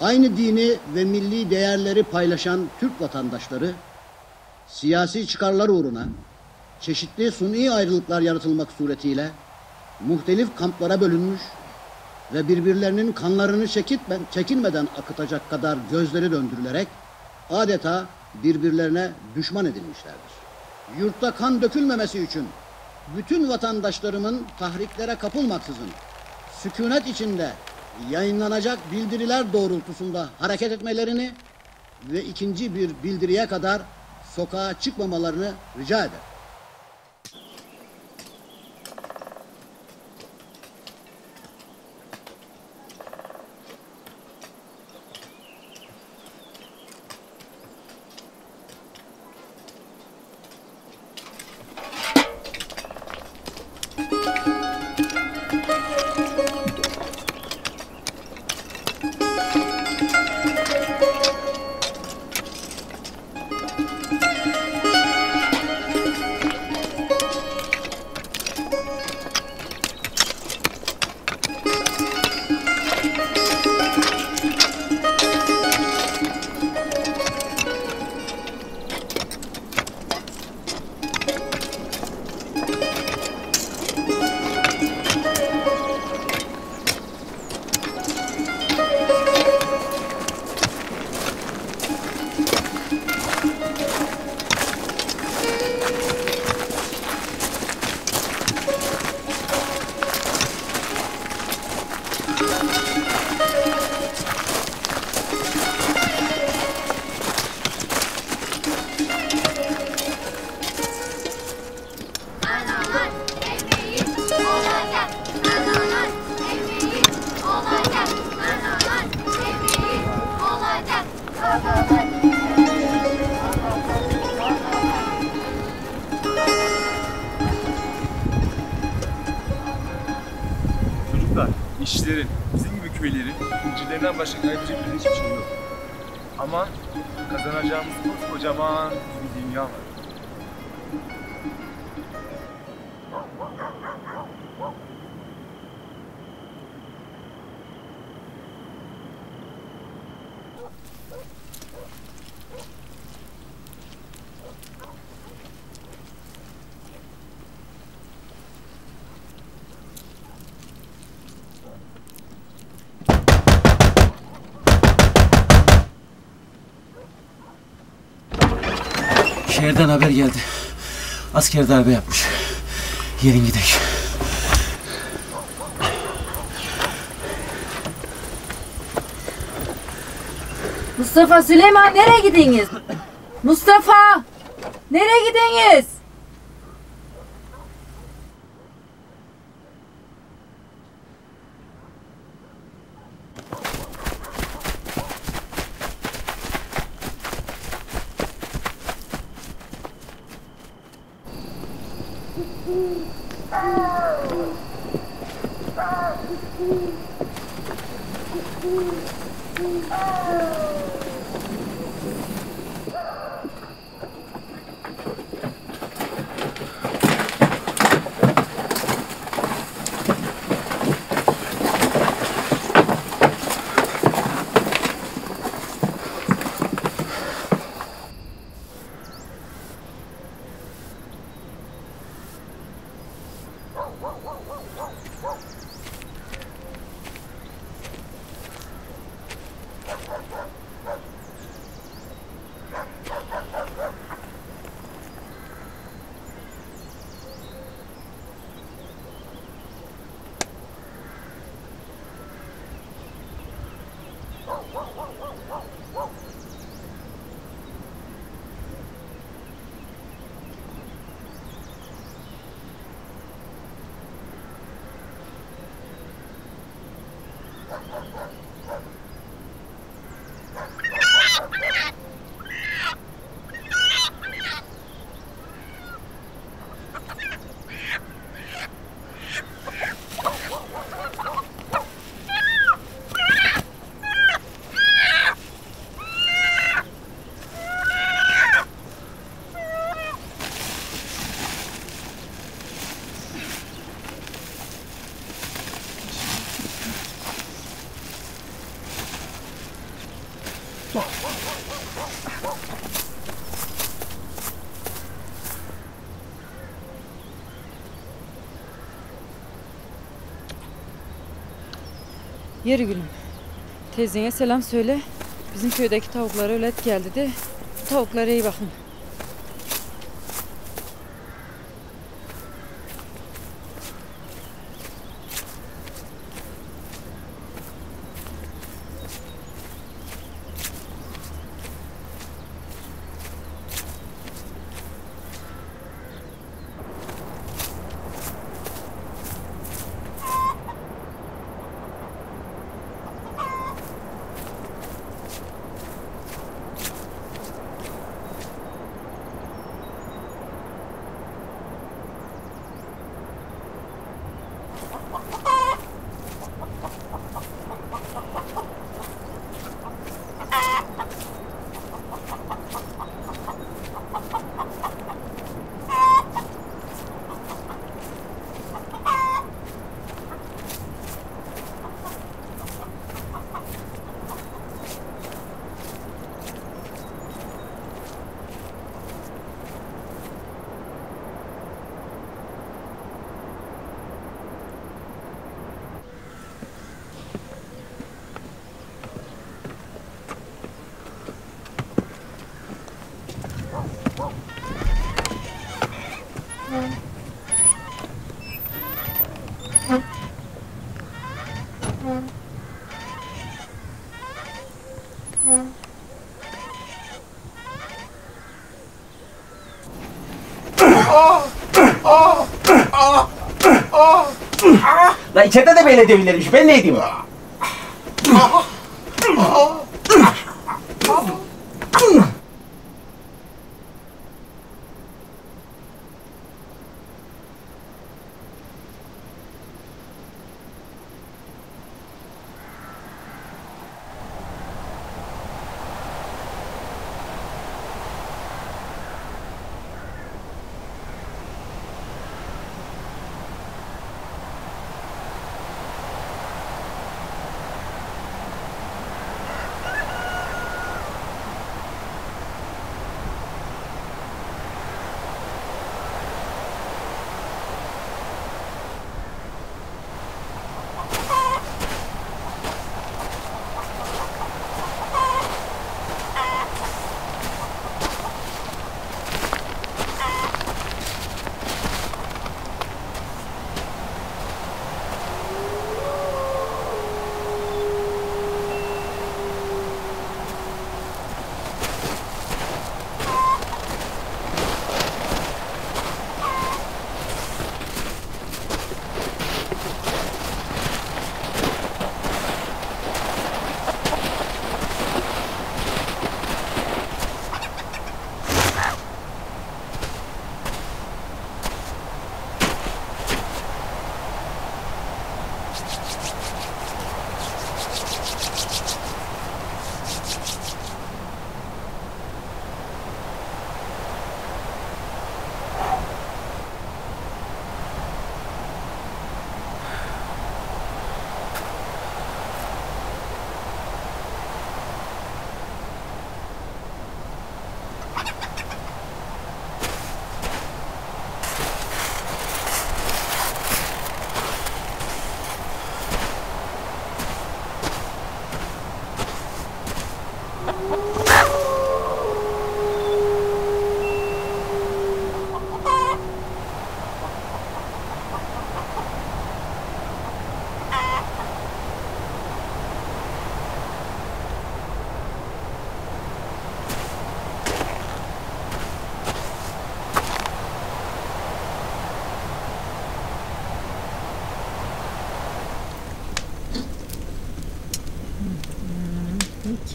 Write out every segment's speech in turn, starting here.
Aynı dini ve milli değerleri paylaşan Türk vatandaşları siyasi çıkarlar uğruna çeşitli suni ayrılıklar yaratılmak suretiyle muhtelif kamplara bölünmüş ve birbirlerinin kanlarını çekinmeden akıtacak kadar gözleri döndürülerek adeta birbirlerine düşman edilmişlerdir. Yurtta kan dökülmemesi için bütün vatandaşlarımın tahriklere kapılmaksızın sükunet içinde yayınlanacak bildiriler doğrultusunda hareket etmelerini ve ikinci bir bildiriye kadar sokağa çıkmamalarını rica eder. İşçilerin, bizim gibi köylerin, incilerinden başka kaybedecek hiçbir şey yok. Ama kazanacağımız kocaman bir dünya var. Şehirden haber geldi. Asker darbe yapmış. Yerin gidelim. Mustafa Süleyman nereye gidiniz? Mustafa! Nereye gidiniz? Yeri gülüm. Teyzeye selam söyle. Bizim köydeki tavuklara ölet geldi de tavuklara iyi bakın. La içeride de böyle devirlermiş, ben ne edeyim?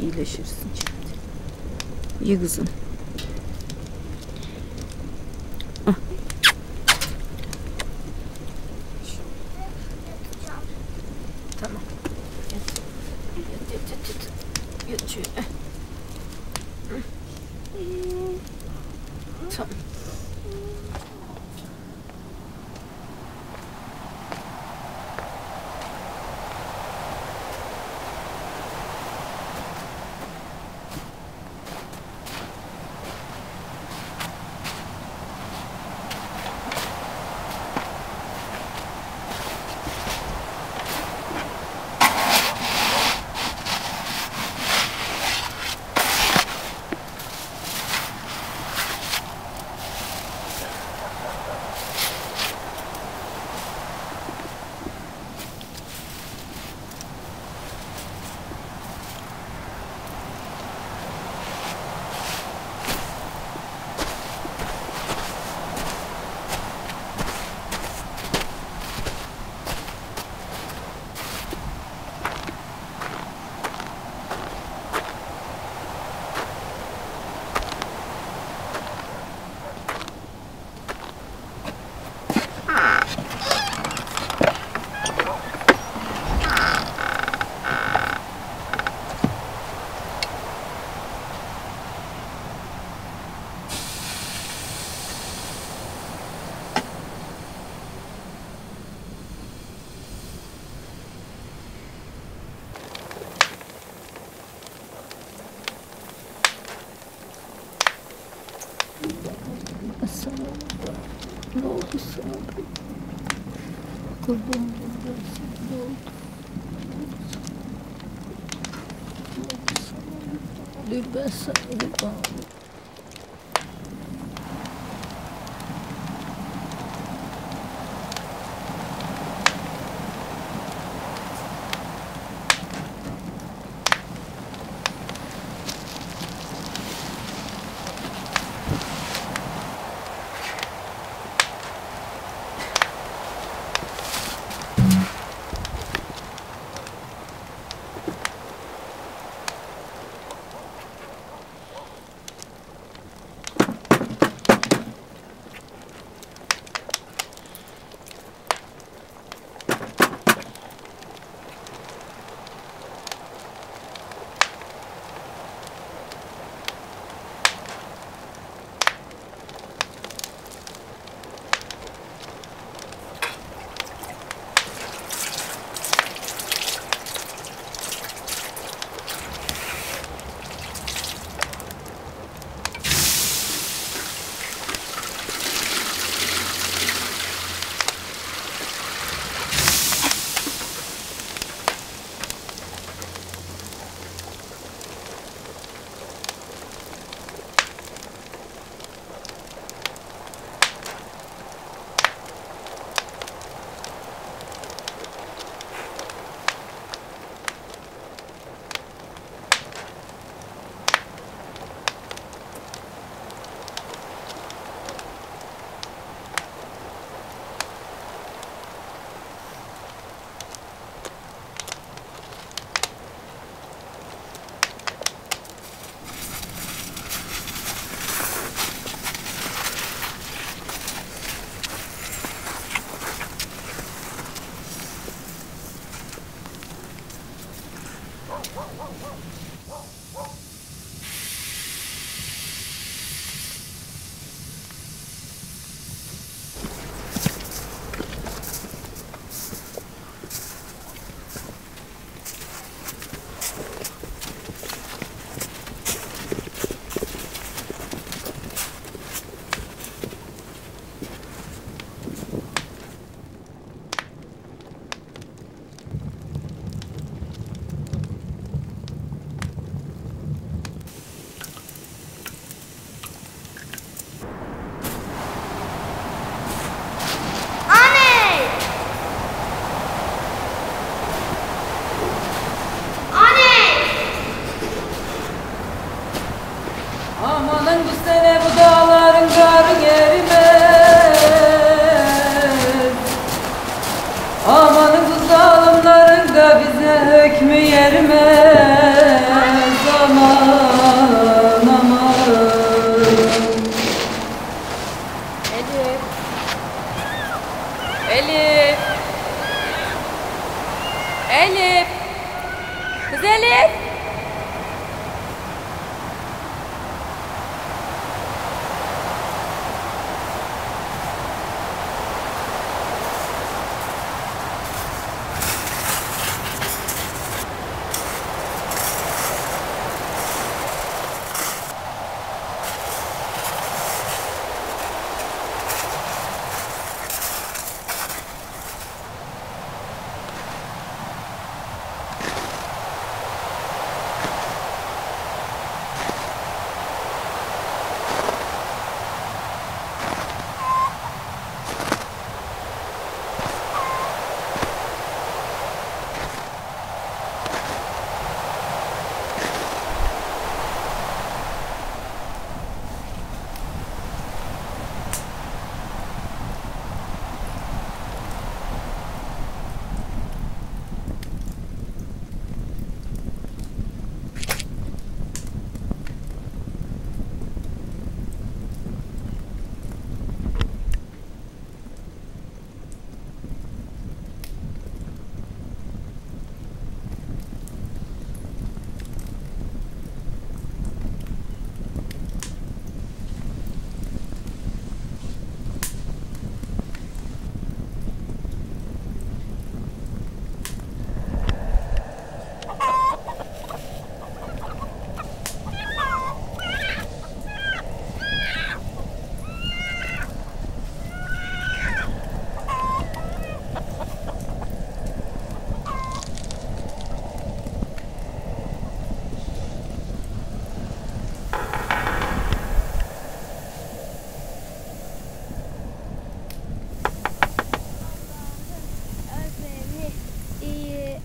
İyileşirsin şimdi. İyi kızım. Ah. Tamam. Yat şöyle. Tamam.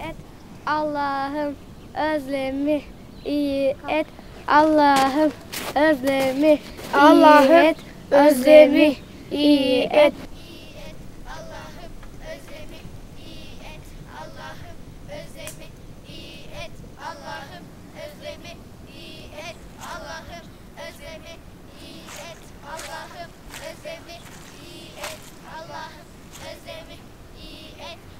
et, Allah'ım özlemi iyi et, Allah'ım özlemi, Allah'ım et, özlemi iyi et.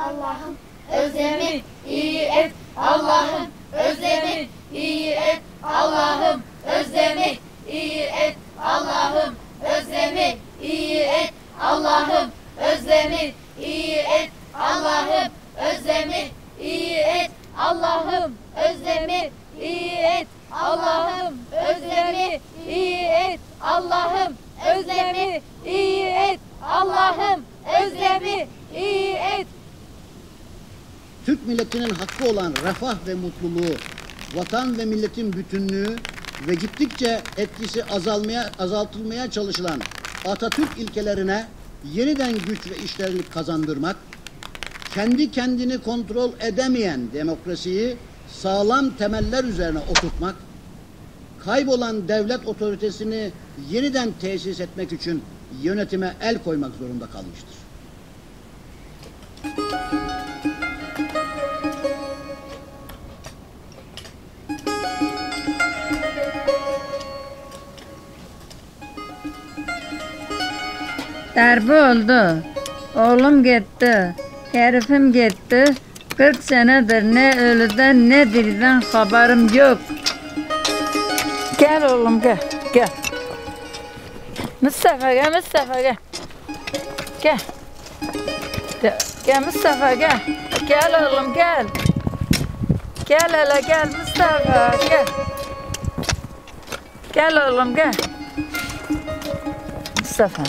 Allah'ım özlemi iyi et, Allah'ım özlemi iyi et, Allah'ım özlemi iyi et, Allah'ım özlemi iyi et, Allah'ım özlemi iyi et, Allah'ım özlemi iyi et, Allah'ım özlemi iyi et, Allah'ım özlemi iyi et, Allah'ım özlemi iyi et, Allah'ım özlemi iyi et. Türk milletinin hakkı olan refah ve mutluluğu, vatan ve milletin bütünlüğü ve gittikçe etkisi azaltılmaya çalışılan Atatürk ilkelerine yeniden güç ve işlevlilik kazandırmak, kendi kendini kontrol edemeyen demokrasiyi sağlam temeller üzerine oturtmak, kaybolan devlet otoritesini yeniden tesis etmek için yönetime el koymak zorunda kalmıştır. Darbe oldu, oğlum gitti, herifim gitti, 40 senedir ne ölüden ne diriden haberim yok. Gel oğlum gel, gel. Mustafa gel, Mustafa gel. Gel. Gel Mustafa gel. Gel oğlum gel. Gel hele gel Mustafa gel. Gel oğlum gel. Mustafa.